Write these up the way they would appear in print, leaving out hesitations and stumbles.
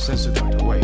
sensor point away.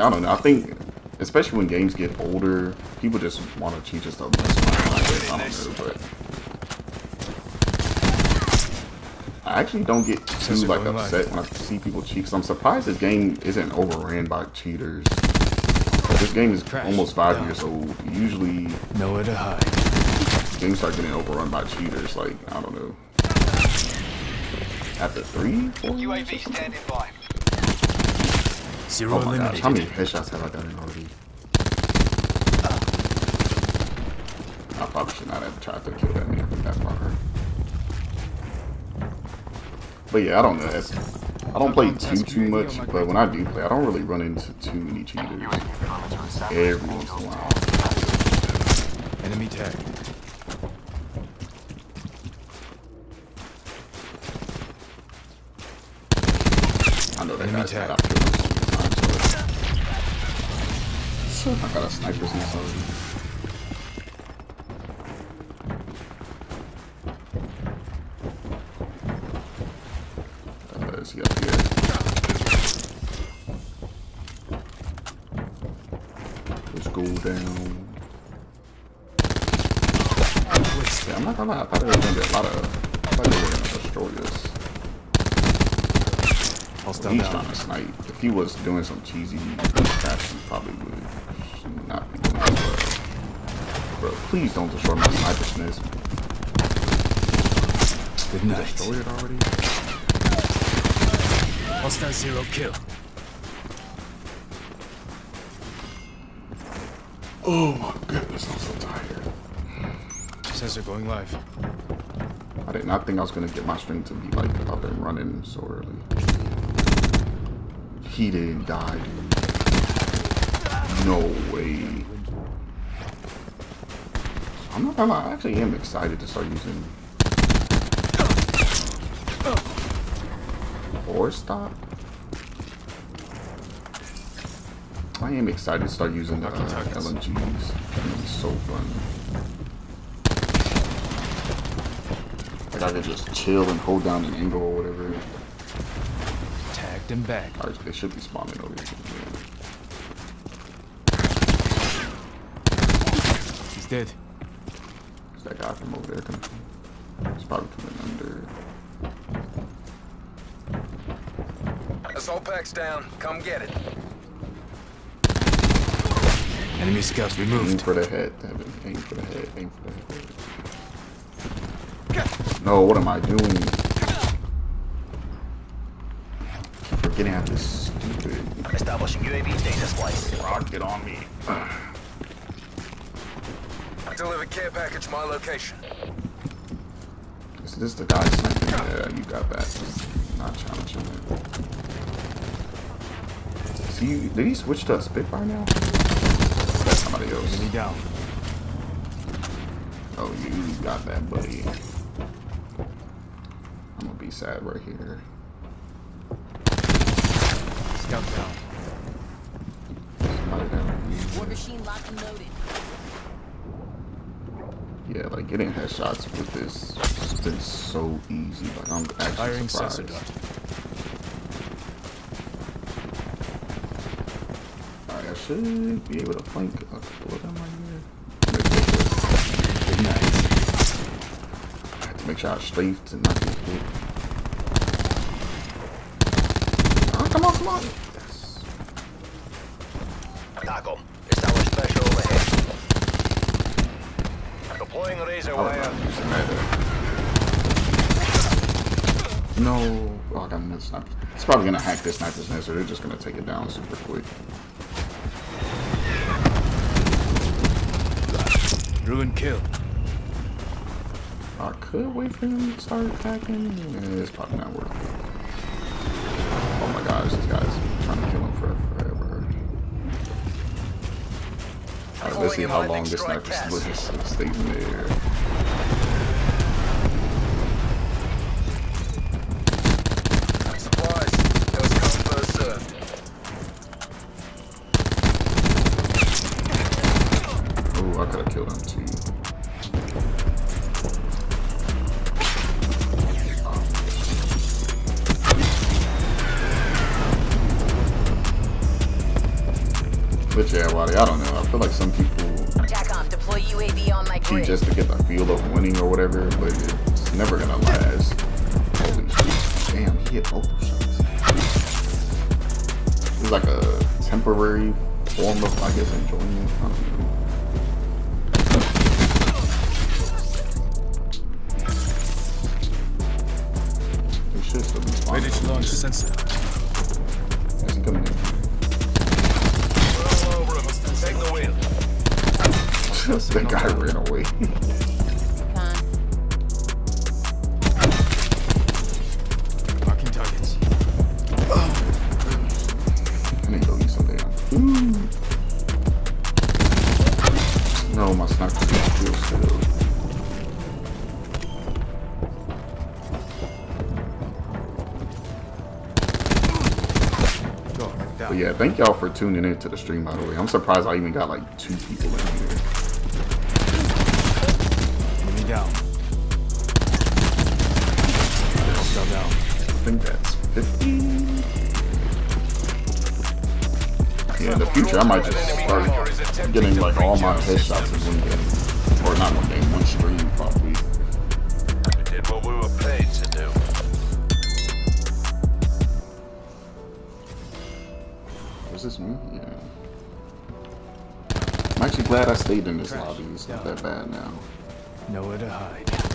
I don't know. I think, especially when games get older, people just want to cheat and stuff. I don't know, but I actually don't get too like upset when I see people cheat. Cause I'm surprised this game isn't overran by cheaters. This game is almost 5 years old. Usually, nowhere to hide. Games start getting overrun by cheaters. Like I don't know. After 3, 4. UAV standing by. Zero limited. Gosh, how many headshots have I done in RV? I probably should not have tried to kill that man from that far. But yeah, I don't know. That's, I don't play too much, but when I do play, I don't really run into too many cheaters. Every once in a while. Enemy tag. I know that guy's not out here. I got a sniper's inside. see up here. Let's go down. Yeah, I'm not gonna lie, I thought there was gonna be a lot of. I thought they were gonna destroy this. Well, he's trying to snipe. If he was doing some cheesy trash, he probably would not be doing that. Bro, please don't destroy my snipersness. Did he destroy it already? Hostile zero kill. Oh my goodness, I'm so tired. Sensor going live. I did not think I was gonna get my string to be like up and running so early. He didn't die, dude. No way. I'm not gonna lie, I actually am excited to start using or stop. I am excited to start using the LMGs. It's so fun. Like I could just chill and hold down an angle or whatever. Them back. All right, they should be spawning over here. He's dead. Is that guy from over there coming? He's probably coming under. Assault pack's down. Come get it. Enemy scouts removed. Aim for the head. Aim for the head. Aim for the head. No, what am I doing? Getting out of this stupid. Establishing UAV data splice. Rocket on me. I deliver care package to my location. Is this the guy sniping? Yeah, you got that. Not challenging it. See, did he switch to a Spitfire now? That's somebody else. Enemy down. Oh, you got that, buddy. I'm gonna be sad right here. Down. War machine locked and loaded. Yeah, like getting headshots with this has been so easy. Like I'm actually firing surprised. Alright, I should be able to flank. What am I here? Nice. I have to make sure I strafed and not get hit. Come on, come on! Yes. Tackle. Establish special overhead. Deploying laser wire. No. Oh, I got another sniper. It's probably gonna hack this sniper's nest, or they're just gonna take it down super quick. Ruin kill. I could wait for him to start attacking. Yeah, it's probably not working. Guys, these guys trying to kill him forever. Alright, let's see how long this sniper stays in the air. Supplies. Those come first served. Ooh, I could have killed him too. But yeah, Waddy, I don't know. I feel like some people deploy UAV on my grid just to get the feel of winning or whatever, but it's never gonna last. Holy shit. Damn, he hit both shots. It's like a temporary form of, I guess, enjoyment. I don't know. They should still be spawning. Ready to launch the sensor. That's coming in. Take the wheel. Just the guy ran away. Marking targets. Oh. I need to go get something else. No, my sniper feels still. But yeah, thank y'all for tuning in to the stream, by the way. I'm surprised I even got like 2 people in here. Enemy down. Down. I think that's 50. Yeah, in the future, I might just start getting like all my headshots in one game. Or not one game, one stream probably. We did what we were paid to do. Is this me? Yeah. I'm actually glad I stayed in this lobby. It's not that bad now. Nowhere to hide.